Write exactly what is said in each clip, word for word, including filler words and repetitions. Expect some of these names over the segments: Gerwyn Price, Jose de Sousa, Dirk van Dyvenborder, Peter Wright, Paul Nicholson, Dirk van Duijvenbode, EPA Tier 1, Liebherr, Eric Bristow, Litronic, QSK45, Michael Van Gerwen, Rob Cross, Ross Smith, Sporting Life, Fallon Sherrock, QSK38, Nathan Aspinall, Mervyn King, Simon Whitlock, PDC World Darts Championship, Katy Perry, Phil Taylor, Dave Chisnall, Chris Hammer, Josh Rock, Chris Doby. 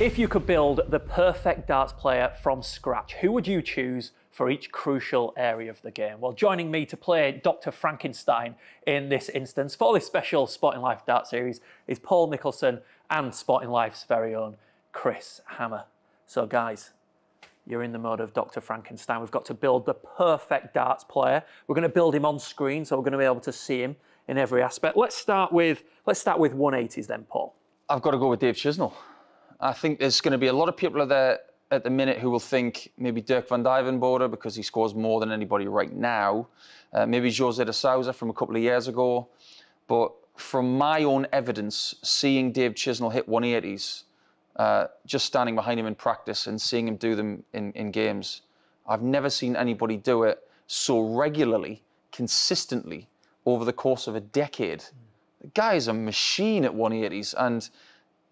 If you could build the perfect darts player from scratch, who would you choose for each crucial area of the game? Well, joining me to play Doctor Frankenstein in this instance for this special Sporting Life Dart Series is Paul Nicholson and Sporting Life's very own Chris Hammer. So guys, you're in the mode of Doctor Frankenstein. We've got to build the perfect darts player. We're going to build him on screen, so we're going to be able to see him in every aspect. Let's start with, let's start with one eighties then, Paul. I've got to go with Dave Chisnall. I think there's going to be a lot of people out there at the minute who will think maybe Dirk van Dyvenborder because he scores more than anybody right now. Uh, maybe Jose de Sousa from a couple of years ago. But from my own evidence, seeing Dave Chisnall hit one eighties, uh, just standing behind him in practice and seeing him do them in, in games, I've never seen anybody do it so regularly, consistently, over the course of a decade. The guy is a machine at one eighties, and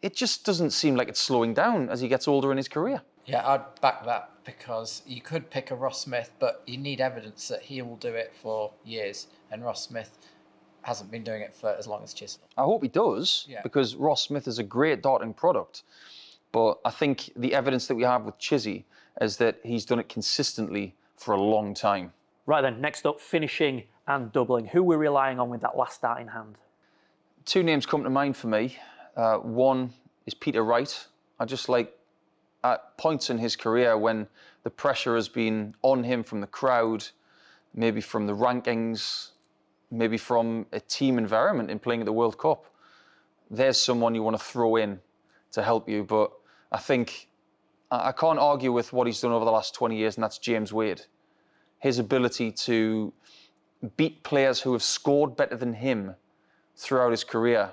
it just doesn't seem like it's slowing down as he gets older in his career. Yeah, I'd back that, because you could pick a Ross Smith, but you need evidence that he will do it for years, and Ross Smith hasn't been doing it for as long as Chisnall. I hope he does, yeah, because Ross Smith is a great darting product, but I think the evidence that we have with Chizzy is that he's done it consistently for a long time. Right then, next up, finishing and doubling. Who we're relying on with that last dart in hand? Two names come to mind for me. Uh, one is Peter Wright. I just like, at points in his career when the pressure has been on him from the crowd, maybe from the rankings, maybe from a team environment in playing at the World Cup, there's someone you want to throw in to help you. But I think I can't argue with what he's done over the last twenty years, and that's James Wade. His ability to beat players who have scored better than him throughout his career,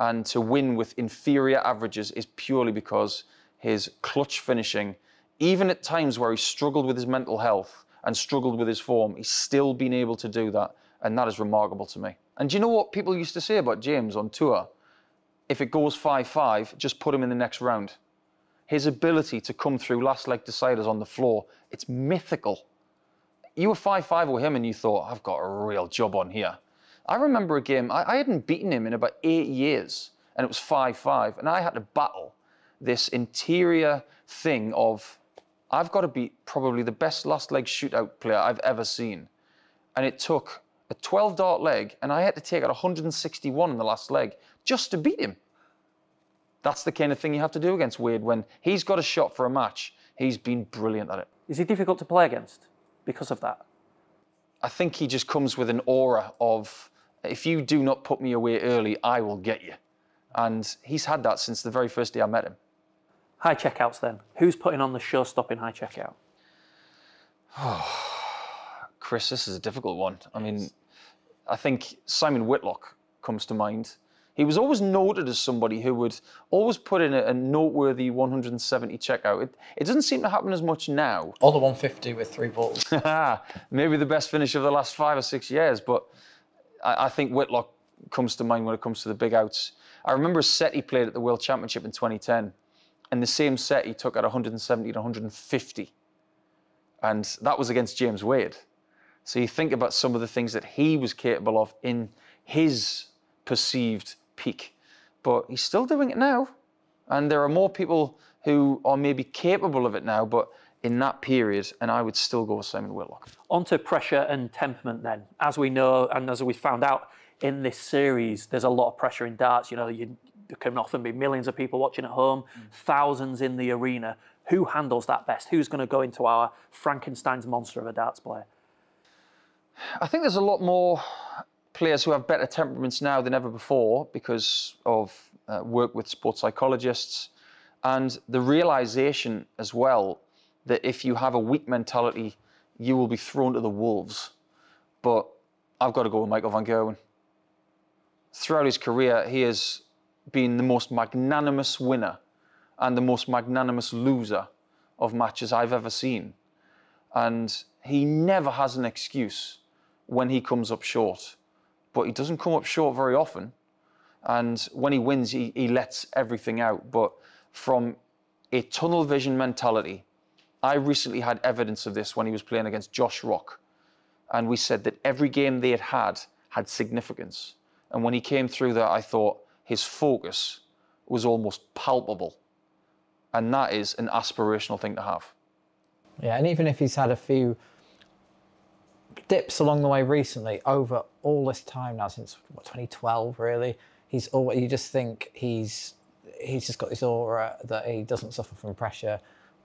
and to win with inferior averages, is purely because his clutch finishing, even at times where he struggled with his mental health and struggled with his form, he's still been able to do that, and that is remarkable to me. And do you know what people used to say about James on tour? If it goes five five, just put him in the next round. His ability to come through last leg deciders on the floor, it's mythical. You were five five with him and you thought, I've got a real job on here. I remember a game, I, I hadn't beaten him in about eight years, and it was five five, and I had to battle this interior thing of, I've got to beat probably the best last leg shootout player I've ever seen. And it took a twelve dart leg, and I had to take out one hundred sixty-one in the last leg just to beat him. That's the kind of thing you have to do against Wade. When he's got a shot for a match, he's been brilliant at it. Is he difficult to play against because of that? I think he just comes with an aura of, if you do not put me away early, I will get you. And he's had that since the very first day I met him. High checkouts then. Who's putting on the show-stopping high checkout? Chris, this is a difficult one. I mean, I think Simon Whitlock comes to mind. He was always noted as somebody who would always put in a, a noteworthy one hundred seventy checkout. It, it doesn't seem to happen as much now. All the one fifty with three balls. Maybe the best finish of the last five or six years, but I, I think Whitlock comes to mind when it comes to the big outs. I remember a set he played at the World Championship in twenty ten, and the same set he took at one hundred seventy to one hundred fifty. And that was against James Wade. So you think about some of the things that he was capable of in his perceived peak, but he's still doing it now. And there are more people who are maybe capable of it now, but in that period, and I would still go with Simon Whitlock. On to pressure and temperament then. As we know, and as we found out in this series, there's a lot of pressure in darts. You know, you, there can often be millions of people watching at home, mm. thousands in the arena. Who handles that best? Who's going to go into our Frankenstein's monster of a darts player? I think there's a lot more players who have better temperaments now than ever before because of uh, work with sports psychologists, and the realization as well that if you have a weak mentality, you will be thrown to the wolves. But I've got to go with Michael Van Gerwen. Throughout his career, he has been the most magnanimous winner and the most magnanimous loser of matches I've ever seen. And he never has an excuse when he comes up short, but he doesn't come up short very often. And when he wins, he, he lets everything out. But from a tunnel vision mentality, I recently had evidence of this when he was playing against Josh Rock. And we said that every game they had had had significance. And when he came through that, I thought his focus was almost palpable. And that is an aspirational thing to have. Yeah, and even if he's had a few dips along the way recently, over all this time now, since what, twenty twelve, really, he's always, you just think he's he's just got this aura that he doesn't suffer from pressure.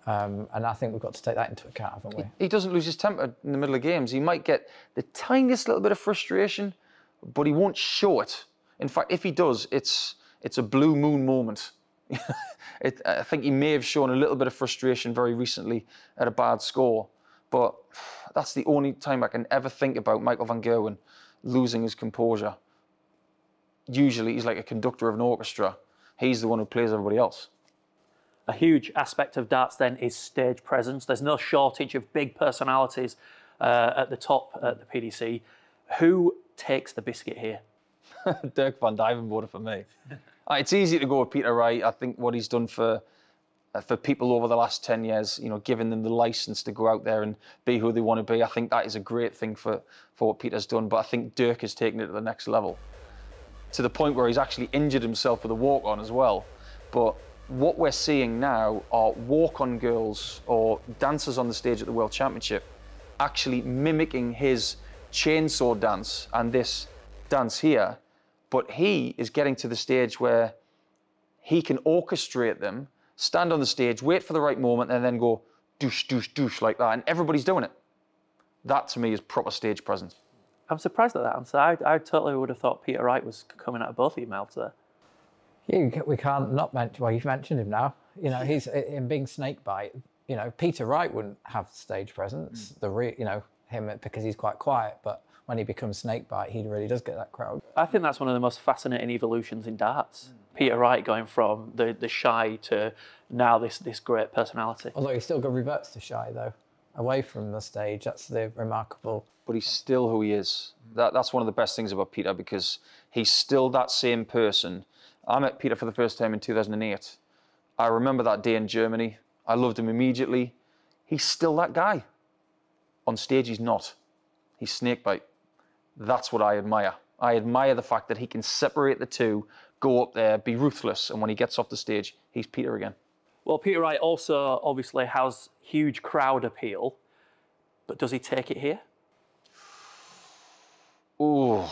Um, and I think we've got to take that into account, haven't we? He, he doesn't lose his temper in the middle of games. He might get the tiniest little bit of frustration, but he won't show it. In fact, if he does, it's it's a blue moon moment. it, I think he may have shown a little bit of frustration very recently at a bad score, but that's the only time I can ever think about Michael Van Gerwen losing his composure. Usually he's like a conductor of an orchestra. He's the one who plays everybody else. A huge aspect of darts then is stage presence. There's no shortage of big personalities uh, at the top at the P D C. Who takes the biscuit here? Dirk van Dyvenbode for me. It's easy to go with Peter Wright. I think what he's done for uh, for people over the last ten years, you know, giving them the license to go out there and be who they want to be, I think that is a great thing for, for what Peter's done. But I think Dirk has taken it to the next level, to the point where he's actually injured himself with a walk-on as well. But what we're seeing now are walk-on girls or dancers on the stage at the World Championship actually mimicking his chainsaw dance and this dance here. But he is getting to the stage where he can orchestrate them, stand on the stage, wait for the right moment, and then go douche, douche, douche like that. And everybody's doing it. That, to me, is proper stage presence. I'm surprised at that answer. I, I totally would have thought Peter Wright was coming out of both of your mouths there. Yeah, we can't not mention... Well, you've mentioned him now. You know, he's in being Snakebite. You know, Peter Wright wouldn't have stage presence, mm. the re, you know, him, because he's quite quiet, but when he becomes Snakebite, he really does get that crowd. I think that's one of the most fascinating evolutions in darts. Mm. Peter Wright going from the, the shy to now this, this great personality. Although he still reverts to shy, though. Away from the stage, that's the remarkable... But he's still who he is. That, that's one of the best things about Peter, because he's still that same person. I met Peter for the first time in two thousand eight. I remember that day in Germany. I loved him immediately. He's still that guy. On stage, he's not. He's Snakebite. That's what I admire. I admire the fact that he can separate the two, go up there, be ruthless, and when he gets off the stage, he's Peter again. Well, Peter Wright also obviously has huge crowd appeal, but does he take it here? Ooh,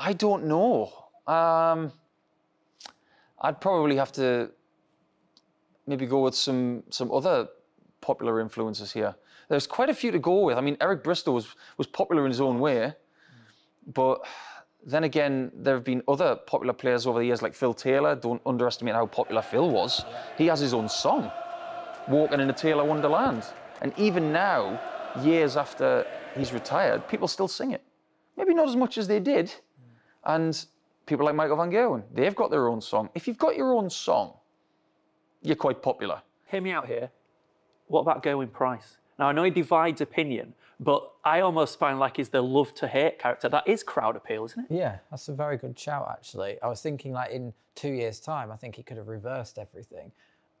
I don't know. Um, I'd probably have to maybe go with some, some other popular influences here. There's quite a few to go with. I mean, Eric Bristow was, was popular in his own way, but then again, there have been other popular players over the years, like Phil Taylor. Don't underestimate how popular Phil was. He has his own song, Walking in a Taylor Wonderland. And even now, years after he's retired, people still sing it. Maybe not as much as they did. And people like Michael Van Gerwen, they've got their own song. If you've got your own song, you're quite popular. Hear me out here. What about Gerwyn Price? Now, I know he divides opinion, but I almost find like he's the love-to-hate character. That is crowd appeal, isn't it? Yeah, that's a very good shout, actually. I was thinking, like, in two years' time, I think he could have reversed everything.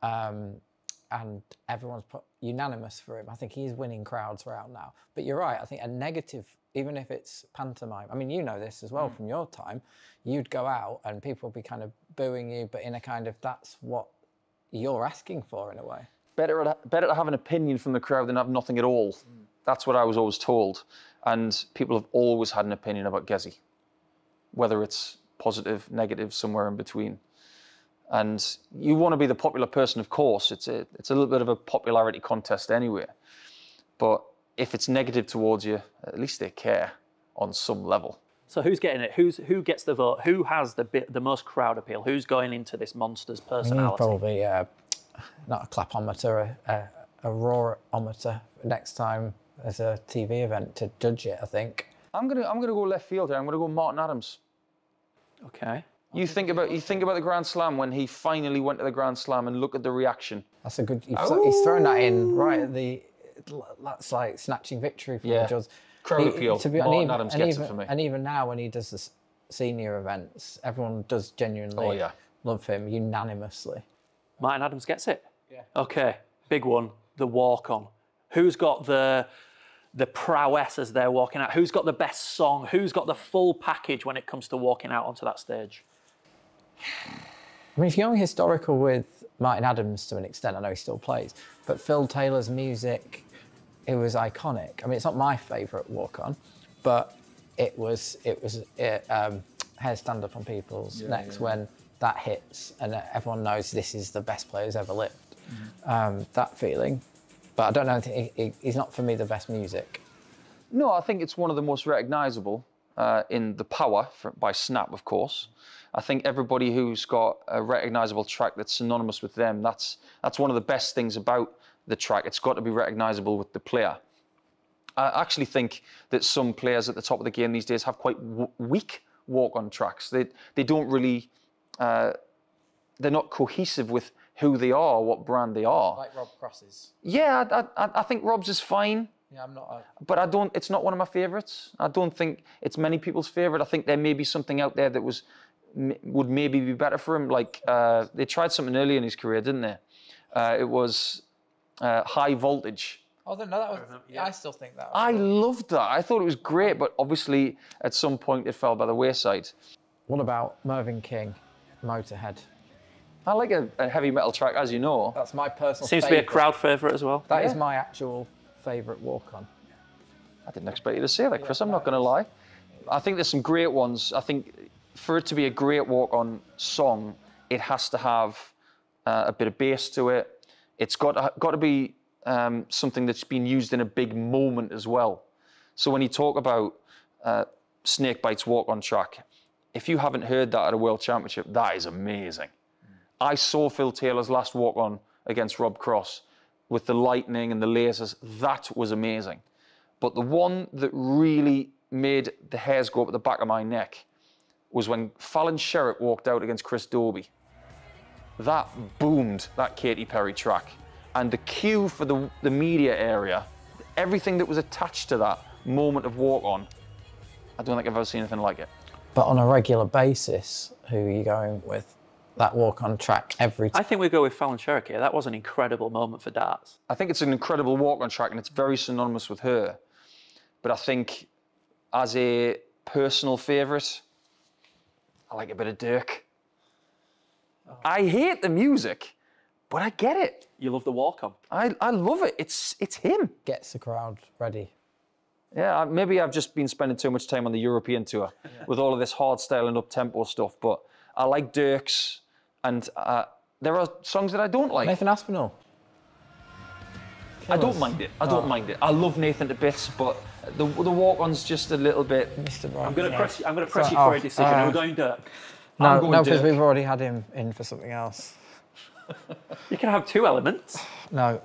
Um, and everyone's put unanimous for him. I think he is winning crowds around now. But you're right, I think a negative, even if it's pantomime, I mean, you know this as well mm. from your time, you'd go out and people would be kind of booing you, but in a kind of, that's what you're asking for, in a way. Better, at, better to have an opinion from the crowd than have nothing at all. Mm. That's what I was always told. And people have always had an opinion about Gezi, whether it's positive, negative, somewhere in between. And you want to be the popular person, of course. It's a, it's a little bit of a popularity contest anyway. But if it's negative towards you, at least they care on some level. So who's getting it? Who's, who gets the vote? Who has the, bit, the most crowd appeal? Who's going into this monster's personality? Mm, probably, yeah. Uh... Not a clapometer, a, a, a roarometer. Next time as a T V event to judge it, I think. I'm gonna, I'm gonna go left field here. I'm gonna go Martin Adams. Okay. You think about, you think about the Grand Slam when he finally went to the Grand Slam and look at the reaction. That's a good. He's, he's thrown that in right at the. That's like snatching victory from yeah. the judge. Crowd appeal. To be, Martin even, Adams gets even, it for me. And even now, when he does the senior events, everyone does genuinely oh, yeah. love him unanimously. Martin Adams gets it. Yeah. Okay, big one, the walk-on. Who's got the the prowess as they're walking out? Who's got the best song? Who's got the full package when it comes to walking out onto that stage? I mean, if you're going historical with Martin Adams to an extent, I know he still plays, but Phil Taylor's music, it was iconic. I mean, it's not my favourite walk-on, but it was, it was it, um, hair stand up on people's yeah, necks yeah. when that hits and everyone knows this is the best player who's ever lived. Mm. Um, that feeling. But I don't know, he, he, he's not for me the best music. No, I think it's one of the most recognisable uh, in the power for, by Snap, of course. I think everybody who's got a recognisable track that's synonymous with them, that's, that's one of the best things about the track. It's got to be recognisable with the player. I actually think that some players at the top of the game these days have quite w weak walk-on tracks. They, they don't really... Uh, they're not cohesive with who they are, what brand they are. Like Rob Cross's. Yeah, I, I, I think Rob's is fine. Yeah, I'm not... A... But I don't... It's not one of my favourites. I don't think it's many people's favourite. I think there may be something out there that was... would maybe be better for him. Like, uh, they tried something early in his career, didn't they? Uh, it was uh, High Voltage. Oh, no, that was... Yeah, I still think that. I loved that. I thought it was great, but obviously at some point it fell by the wayside. What about Mervyn King, Motorhead? I like a, a heavy metal track, as you know. That's my personal Seems favourite. to be a crowd favourite as well. That yeah. is my actual favourite walk-on. I didn't expect you to say that, Chris. Yeah, I'm not going to lie. I think there's some great ones. I think for it to be a great walk-on song, it has to have uh, a bit of bass to it. It's got to, got to be... Um, something that's been used in a big moment as well. So when you talk about uh, Snakebite's walk-on track, if you haven't heard that at a World Championship, that is amazing. Mm. I saw Phil Taylor's last walk-on against Rob Cross with the lightning and the lasers. That was amazing. But the one that really made the hairs go up at the back of my neck was when Fallon Sherrock walked out against Chris Doby. That boomed, that Katy Perry track. And the cue for the, the media area, everything that was attached to that moment of walk-on, I don't think I've ever seen anything like it. But on a regular basis, who are you going with that walk-on track every time? I think we go with Fallon Sherrock here. That was an incredible moment for darts. I think it's an incredible walk-on track, and it's very synonymous with her. But I think as a personal favourite, I like a bit of Dirk. Oh. I hate the music, but I get it. You love the walk-on. I, I love it. It's, it's him. Gets the crowd ready. Yeah, maybe I've just been spending too much time on the European tour yeah. with all of this hard-style and up-tempo stuff, but I like Dirk's, and uh, there are songs that I don't like. Nathan Aspinall. Killers. I don't mind it. I don't oh. mind it. I love Nathan to bits, but the, the walk-on's just a little bit... Mister Brown. I'm going to press you, I'm gonna press so, you for oh, a decision. Uh, I'm going Dirk. No, I'm going no, because we've already had him in for something else. You can have two elements. No.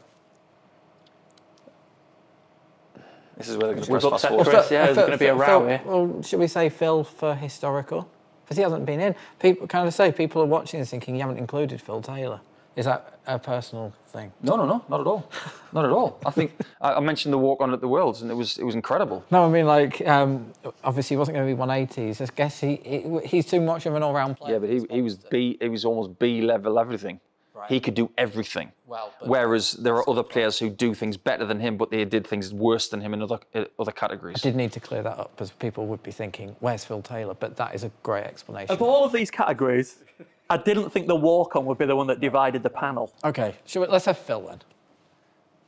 This is where they're going to press fast forward. Well, yeah, there's going to be a row here. Well, should we say Phil for historical? Because he hasn't been in. People kind of say people are watching this thinking you haven't included Phil Taylor. Is that a personal thing? No, no, no, not at all. Not at all. I think I mentioned the walk-on at the Worlds, and it was it was incredible. No, I mean, like, um, obviously he wasn't going to be one eighties. I guess he, he he's too much of an all-round player. Yeah, but he he was B. He was almost B-level everything. Right. He could do everything. Well, whereas there are other players who do things better than him, but they did things worse than him in other uh, other categories. I did need to clear that up because people would be thinking, "Where's Phil Taylor?" But that is a great explanation. Of all of these categories, I didn't think the walk-on would be the one that divided the panel. Okay, so let's have Phil then.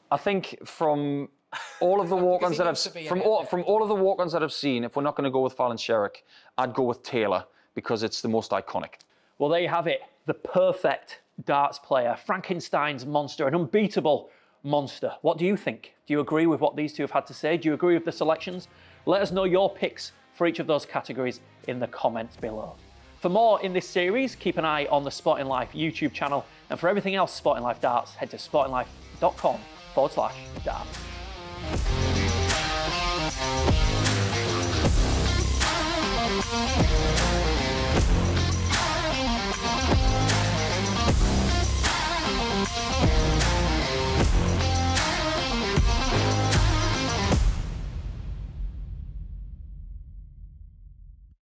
I think from all of the walk-ons that I've from all, from all of the walk-ons that I've seen, if we're not going to go with Fallon Sherrock, I'd go with Taylor because it's the most iconic. Well, there you have it. The perfect darts player, Frankenstein's monster, an unbeatable monster. What do you think? Do you agree with what these two have had to say? Do you agree with the selections? Let us know your picks for each of those categories in the comments below. For more in this series, keep an eye on the Sporting Life YouTube channel, and for everything else Sporting Life darts, head to sportinglife.com forward slash darts.